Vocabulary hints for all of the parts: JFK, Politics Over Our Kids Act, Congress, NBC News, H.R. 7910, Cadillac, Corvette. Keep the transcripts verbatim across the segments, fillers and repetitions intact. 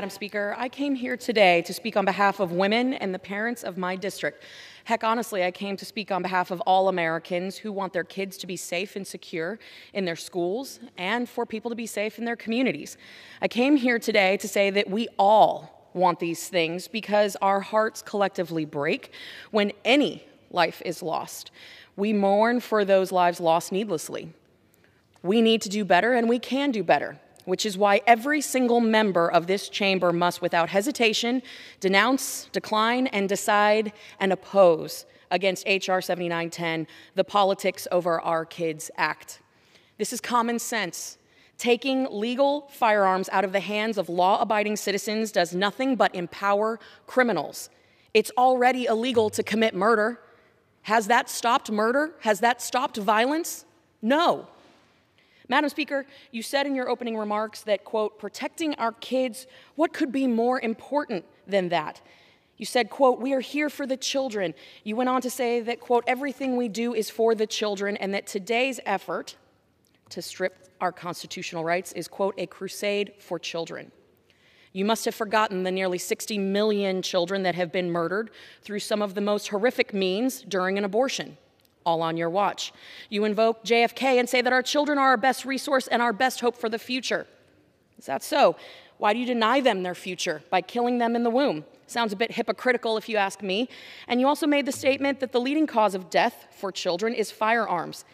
Madam Speaker. I came here today to speak on behalf of women and the parents of my district. Heck, honestly, I came to speak on behalf of all Americans who want their kids to be safe and secure in their schools and for people to be safe in their communities. I came here today to say that we all want these things because our hearts collectively break when any life is lost. We mourn for those lives lost needlessly. We need to do better, and we can do better, which is why every single member of this chamber must, without hesitation, denounce, decline, and decide and oppose against H R seventy-nine ten, the Politics Over Our Kids Act. This is common sense. Taking legal firearms out of the hands of law-abiding citizens does nothing but empower criminals. It's already illegal to commit murder. Has that stopped murder? Has that stopped violence? No. Madam Speaker, you said in your opening remarks that, quote, protecting our kids, what could be more important than that? You said, quote, we are here for the children. You went on to say that, quote, everything we do is for the children, and that today's effort to strip our constitutional rights is, quote, a crusade for children. You must have forgotten the nearly sixty million children that have been murdered through some of the most horrific means during an abortion. All on your watch. You invoke J F K and say that our children are our best resource and our best hope for the future. Is that so? Why do you deny them their future by killing them in the womb? Sounds a bit hypocritical if you ask me. And you also made the statement that the leading cause of death for children is firearms.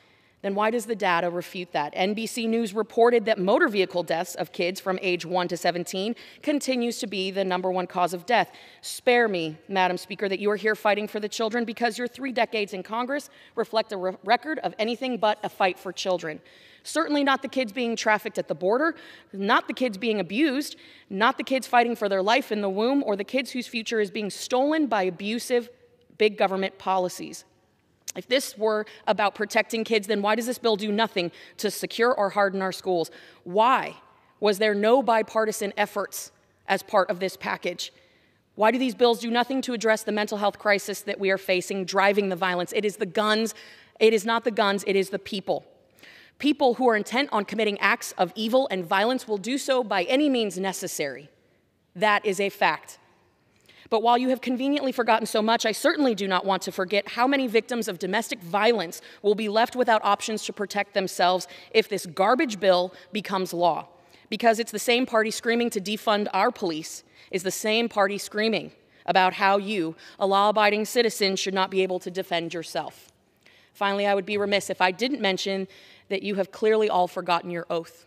Then why does the data refute that? N B C News reported that motor vehicle deaths of kids from age one to seventeen continues to be the number one cause of death. Spare me, Madam Speaker, that you are here fighting for the children, because your three decades in Congress reflect a re- record of anything but a fight for children. Certainly not the kids being trafficked at the border, not the kids being abused, not the kids fighting for their life in the womb, or the kids whose future is being stolen by abusive big government policies. If this were about protecting kids, then why does this bill do nothing to secure or harden our schools? Why was there no bipartisan efforts as part of this package? Why do these bills do nothing to address the mental health crisis that we are facing, driving the violence? It is the guns. It is not the guns. It is the people. People who are intent on committing acts of evil and violence will do so by any means necessary. That is a fact. But while you have conveniently forgotten so much, I certainly do not want to forget how many victims of domestic violence will be left without options to protect themselves if this garbage bill becomes law. Because it's the same party screaming to defund our police, is the same party screaming about how you, a law-abiding citizen, should not be able to defend yourself. Finally, I would be remiss if I didn't mention that you have clearly all forgotten your oath.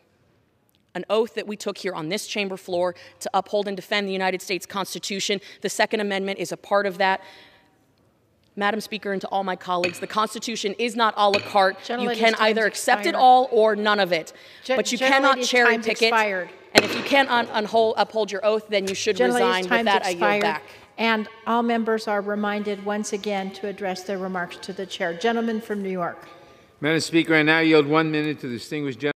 An oath that we took here on this chamber floor to uphold and defend the United States Constitution. The Second Amendment is a part of that. Madam Speaker, and to all my colleagues, the Constitution is not a la carte. You can either accept it all or none of it. But you cannot cherry pick it. And if you can't un un uphold your oath, then you should resign. With that, I yield back. And all members are reminded once again to address their remarks to the chair. Gentleman from New York. Madam Speaker, I now yield one minute to the distinguished gentleman.